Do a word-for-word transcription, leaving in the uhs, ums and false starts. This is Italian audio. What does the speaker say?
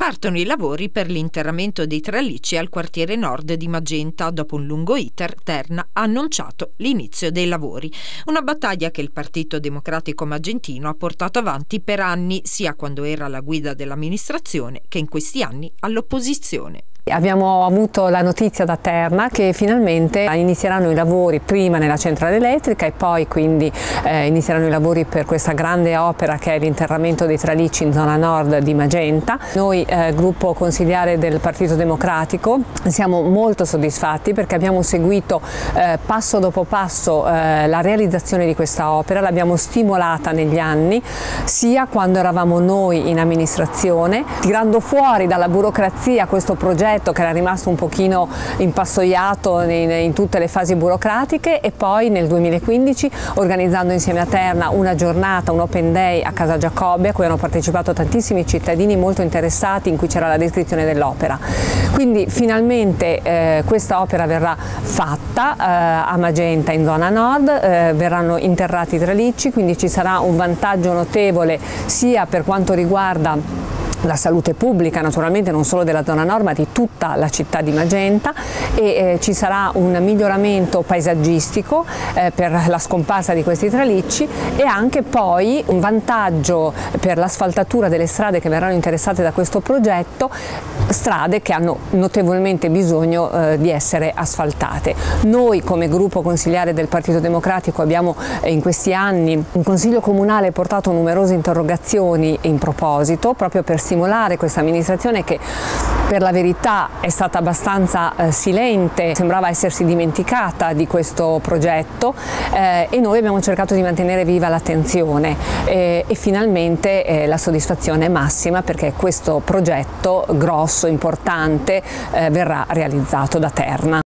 Partono i lavori per l'interramento dei tralicci al quartiere nord di Magenta. Dopo un lungo iter, Terna ha annunciato l'inizio dei lavori. Una battaglia che il Partito Democratico magentino ha portato avanti per anni, sia quando era alla guida dell'amministrazione che in questi anni all'opposizione. Abbiamo avuto la notizia da Terna che finalmente inizieranno i lavori prima nella centrale elettrica e poi quindi eh, inizieranno i lavori per questa grande opera che è l'interramento dei tralicci in zona nord di Magenta. Noi, eh, gruppo consigliare del Partito Democratico, siamo molto soddisfatti perché abbiamo seguito eh, passo dopo passo eh, la realizzazione di questa opera, l'abbiamo stimolata negli anni, sia quando eravamo noi in amministrazione, tirando fuori dalla burocrazia questo progetto che era rimasto un pochino impassoiato in, in tutte le fasi burocratiche, e poi nel duemilaquindici organizzando insieme a Terna una giornata, un open day a Casa Giacobbe, a cui hanno partecipato tantissimi cittadini molto interessati, in cui c'era la descrizione dell'opera. Quindi finalmente eh, questa opera verrà fatta eh, a Magenta in zona nord, eh, verranno interrati i tralicci, quindi ci sarà un vantaggio notevole sia per quanto riguarda la salute pubblica, naturalmente non solo della zona nord ma di tutta la città di Magenta, e eh, ci sarà un miglioramento paesaggistico eh, per la scomparsa di questi tralicci, e anche poi un vantaggio per l'asfaltatura delle strade che verranno interessate da questo progetto, strade che hanno notevolmente bisogno eh, di essere asfaltate. Noi come gruppo consigliare del Partito Democratico abbiamo eh, in questi anni in Consiglio Comunale portato numerose interrogazioni in proposito, proprio per stimolare questa amministrazione che per la verità è stata abbastanza eh, silente, sembrava essersi dimenticata di questo progetto, eh, e noi abbiamo cercato di mantenere viva l'attenzione eh, e finalmente eh, la soddisfazione è massima perché questo progetto grosso, importante, eh, verrà realizzato da Terna.